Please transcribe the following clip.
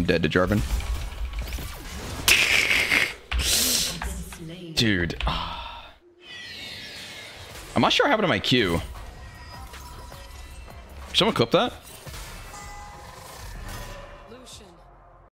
I'm dead to Jarvan. Dude. I'm not sure what happened to my Q. Someone clip that?